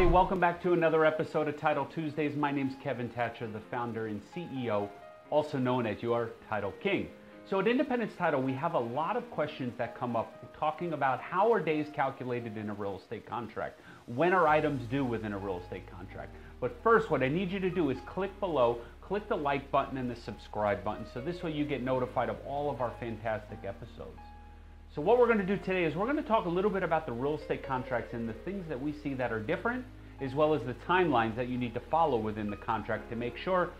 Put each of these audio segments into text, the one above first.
everybody. Welcome back to another episode of Title Tuesdays. My name's Kevin Tacher, the founder and CEO, also known as your Title King. So at Independence Title, we have a lot of questions that come up talking about how are days calculated in a real estate contract? When are items due within a real estate contract? But first, what I need you to do is click below, click the like button and the subscribe button. So this way you get notified of all of our fantastic episodes. So what we're going to do today is we're going to talk a little bit about the real estate contracts and the things that we see that are different, as well as the timelines that you need to follow within the contract to make sure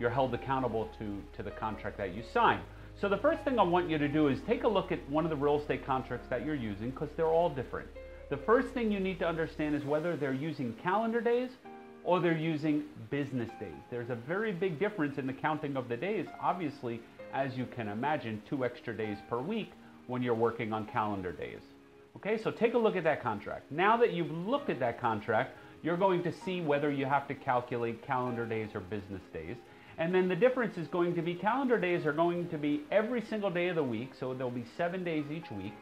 you're held accountable to the contract that you sign. So the first thing I want you to do is take a look at one of the real estate contracts that you're using, because they're all different. The first thing you need to understand is whether they're using calendar days or they're using business days. There's a very big difference in the counting of the days, obviously, as you can imagine, 2 extra days per week when you're working on calendar days. Okay, so take a look at that contract. Now that you've looked at that contract, you're going to see whether you have to calculate calendar days or business days. And then the difference is going to be calendar days are going to be every single day of the week, so there'll be 7 days each week.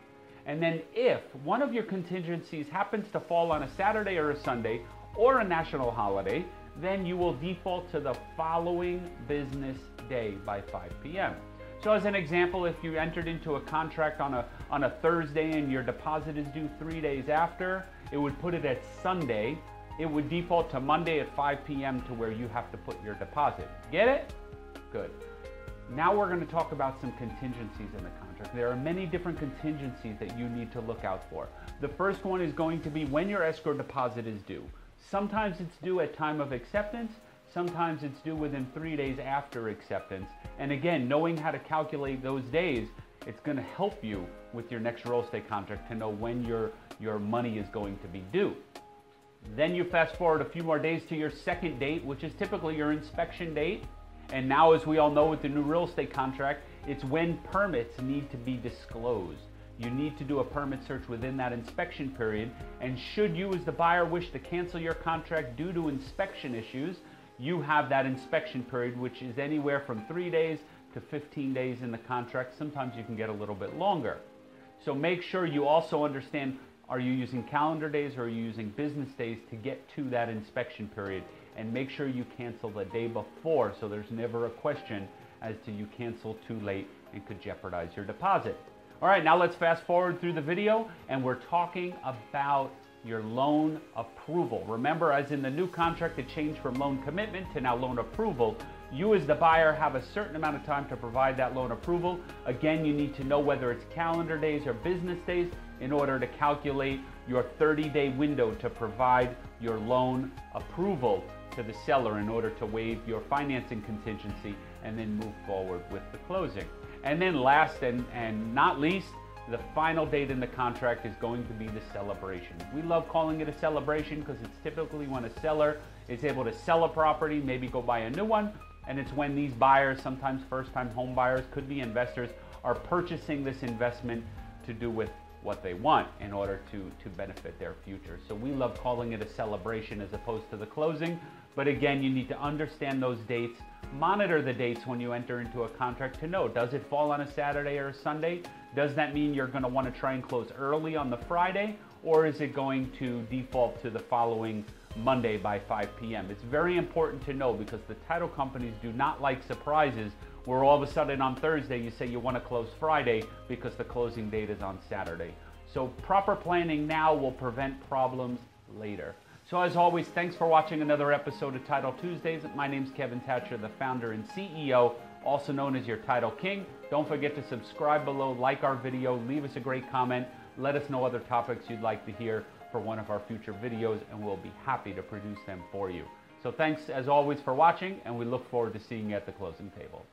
And then if one of your contingencies happens to fall on a Saturday or a Sunday or a national holiday, then you will default to the following business day by 5 p.m. So as an example, if you entered into a contract on a Thursday and your deposit is due 3 days after, it would put it at Sunday. It would default to Monday at 5 p.m. to where you have to put your deposit. Get it? Good. Now we're going to talk about some contingencies in the contract. There are many different contingencies that you need to look out for. The first one is going to be when your escrow deposit is due. Sometimes it's due at time of acceptance. Sometimes it's due within 3 days after acceptance. And again, knowing how to calculate those days, it's going to help you with your next real estate contract to know when your money is going to be due. Then you fast forward a few more days to your second date, which is typically your inspection date. And now, as we all know, with the new real estate contract, it's when permits need to be disclosed. You need to do a permit search within that inspection period. And should you, as the buyer, wish to cancel your contract due to inspection issues, you have that inspection period, which is anywhere from 3 days to 15 days in the contract. Sometimes you can get a little bit longer. So make sure you also understand, are you using calendar days or are you using business days to get to that inspection period? And make sure you cancel the day before, so there's never a question as to you cancel too late and could jeopardize your deposit. All right, now let's fast forward through the video and we're talking about your loan approval. Remember, as in the new contract, it changed from loan commitment to now loan approval. You as the buyer have a certain amount of time to provide that loan approval. Again, you need to know whether it's calendar days or business days in order to calculate your 30-day window to provide your loan approval to the seller in order to waive your financing contingency and then move forward with the closing. And then last and not least, the final date in the contract is going to be the celebration. We love calling it a celebration because it's typically when a seller is able to sell a property, maybe go buy a new one, and it's when these buyers, sometimes first-time home buyers, could be investors, are purchasing this investment to do with what they want in order to benefit their future. So we love calling it a celebration as opposed to the closing. But again, you need to understand those dates, monitor the dates when you enter into a contract to know, does it fall on a Saturday or a Sunday? Does that mean you're going to want to try and close early on the Friday, or is it going to default to the following Monday by 5 p.m.? It's very important to know because the title companies do not like surprises where all of a sudden on Thursday you say you want to close Friday because the closing date is on Saturday. So proper planning now will prevent problems later. So as always, thanks for watching another episode of Title Tuesdays. My name's Kevin Tacher, the founder and CEO, also known as your Title King. Don't forget to subscribe below, like our video, leave us a great comment, let us know other topics you'd like to hear for one of our future videos, and we'll be happy to produce them for you. So thanks as always for watching, and we look forward to seeing you at the closing table.